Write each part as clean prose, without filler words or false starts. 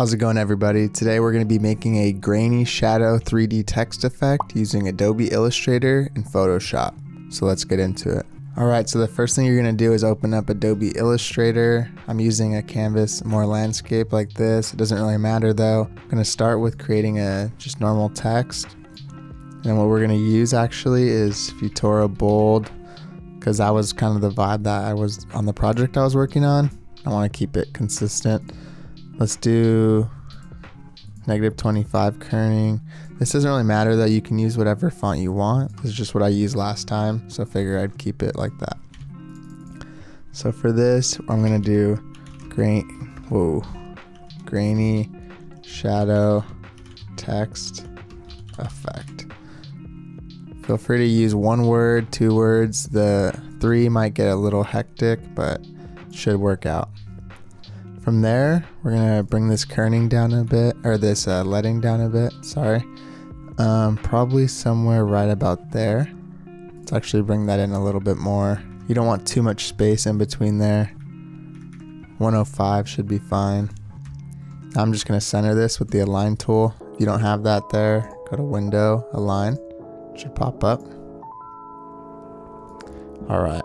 How's it going, everybody? Today we're going to be making a grainy shadow 3D text effect using Adobe Illustrator and Photoshop. So let's get into it. Alright, so the first thing you're going to do is open up Adobe Illustrator. I'm using a canvas, more landscape like this. It doesn't really matter though. I'm going to start with creating a just normal text. And what we're going to use actually is Futura Bold, because that was kind of the vibe that I was on the project I was working on. I want to keep it consistent. Let's do -25 kerning. This doesn't really matter though, you can use whatever font you want. This is just what I used last time, so I figure I'd keep it like that. So for this, I'm gonna do grainy shadow text effect. Feel free to use one word, two words. The three might get a little hectic, but it should work out. From there, we're gonna bring this kerning down a bit, or this leading down a bit, sorry. Probably somewhere right about there. Let's actually bring that in a little bit more. You don't want too much space in between there. 105 should be fine. I'm just gonna center this with the align tool. If you don't have that there, go to Window, Align. It should pop up. All right.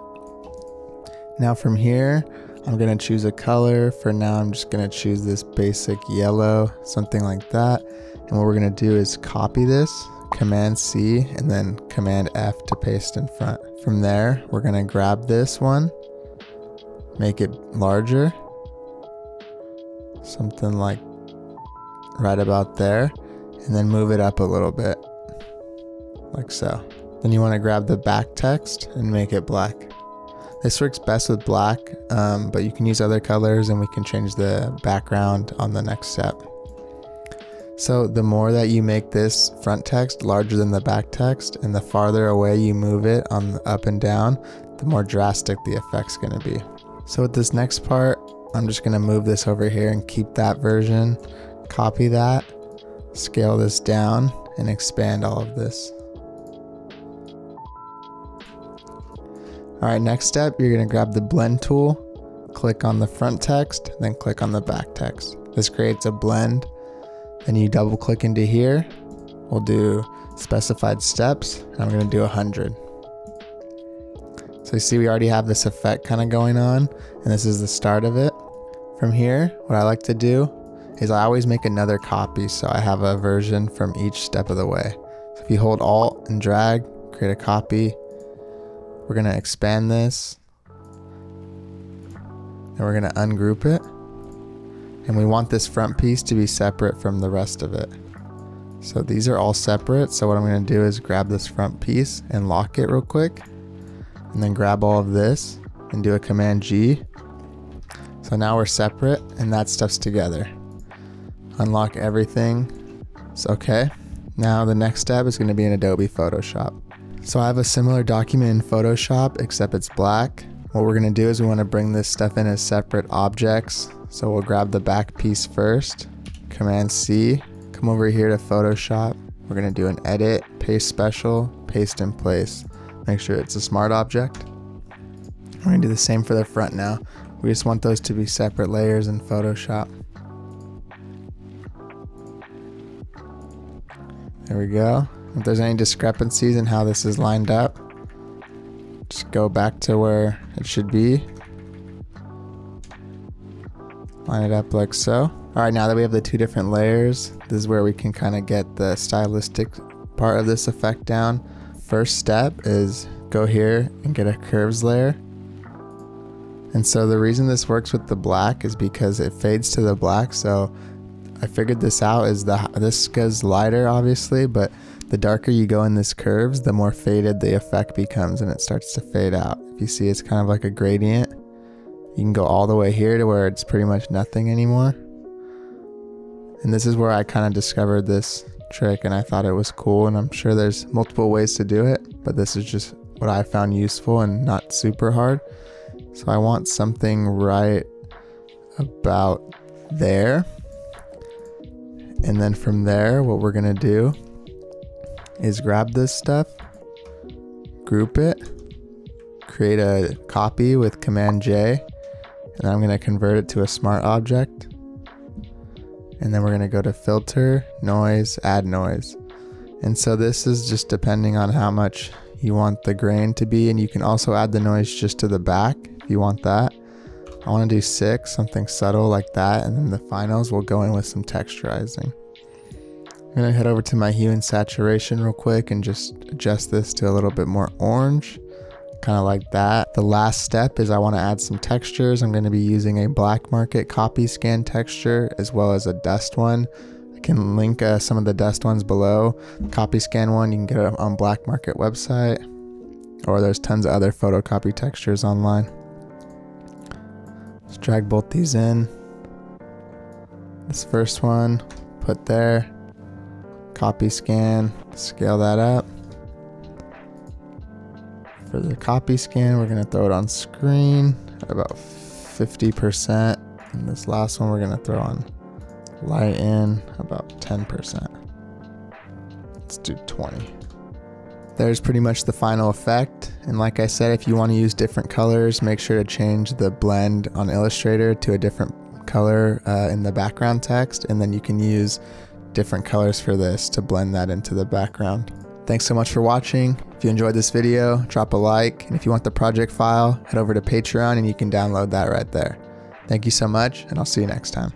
Now from here, I'm gonna choose a color. For now, I'm just gonna choose this basic yellow, something like that. And what we're gonna do is copy this, Command C, and then Command F to paste in front. From there, we're gonna grab this one, make it larger, something like right about there, and then move it up a little bit, like so. Then you wanna grab the back text and make it black. This works best with black, but you can use other colors, and we can change the background on the next step. So the more that you make this front text larger than the back text, and the farther away you move it on the up and down, the more drastic the effect's gonna be. So with this next part, I'm just gonna move this over here and keep that version, copy that, scale this down, and expand all of this. All right, next step, you're gonna grab the blend tool, click on the front text, then click on the back text. This creates a blend. Then you double click into here. We'll do specified steps, and I'm gonna do 100. So you see we already have this effect kind of going on, and this is the start of it. From here, what I like to do is I always make another copy, so I have a version from each step of the way. So if you hold Alt and drag, create a copy. We're gonna expand this, and we're gonna ungroup it. And we want this front piece to be separate from the rest of it. So these are all separate. So what I'm gonna do is grab this front piece and lock it real quick, and then grab all of this and do a Command G. So now we're separate, and that stuff's together. Unlock everything. It's okay. Now the next step is gonna be in Adobe Photoshop. So I have a similar document in Photoshop, except it's black. What we're gonna do is we wanna bring this stuff in as separate objects. So we'll grab the back piece first, Command C, come over here to Photoshop. We're gonna do an edit, paste special, paste in place. Make sure it's a smart object. We're gonna do the same for the front now. We just want those to be separate layers in Photoshop. There we go. If there's any discrepancies in how this is lined up, just go back to where it should be. Line it up like so. All right, now that we have the two different layers, this is where we can kind of get the stylistic part of this effect down. First step is go here and get a curves layer. And so the reason this works with the black is because it fades to the black. So I figured this out is this goes lighter, obviously, but the darker you go in this curves, the more faded the effect becomes, and it starts to fade out. If you see, it's kind of like a gradient. You can go all the way here to where it's pretty much nothing anymore. And this is where I kind of discovered this trick, and I thought it was cool, and I'm sure there's multiple ways to do it, but this is just what I found useful and not super hard. So I want something right about there. And then from there, what we're gonna do is grab this stuff, group it, create a copy with Command J, and I'm gonna convert it to a smart object. and then we're going to go to filter, noise, add noise. And so this is just depending on how much you want the grain to be, and you can also add the noise just to the back if you want that. I want to do 6, something subtle like that, and then the finals will go in with some texturizing. I'm going to head over to my hue and saturation real quick and just adjust this to a little bit more orange, kind of like that. The last step is I want to add some textures. I'm going to be using a Black Market copy scan texture as well as a dust one. I can link some of the dust ones below. The copy scan one, you can get it on Black Market website, or there's tons of other photocopy textures online. Let's drag both these in. This first one, put there, copy scan, scale that up. For the copy scan, we're going to throw it on screen at about 50%. And this last one, we're going to throw on light in about 10%. Let's do 20. There's pretty much the final effect. And like I said, if you want to use different colors, make sure to change the blend on Illustrator to a different color in the background text. And then you can use different colors for this to blend that into the background. Thanks so much for watching. If you enjoyed this video, drop a like, and if you want the project file, head over to Patreon and you can download that right there. Thank you so much, and I'll see you next time.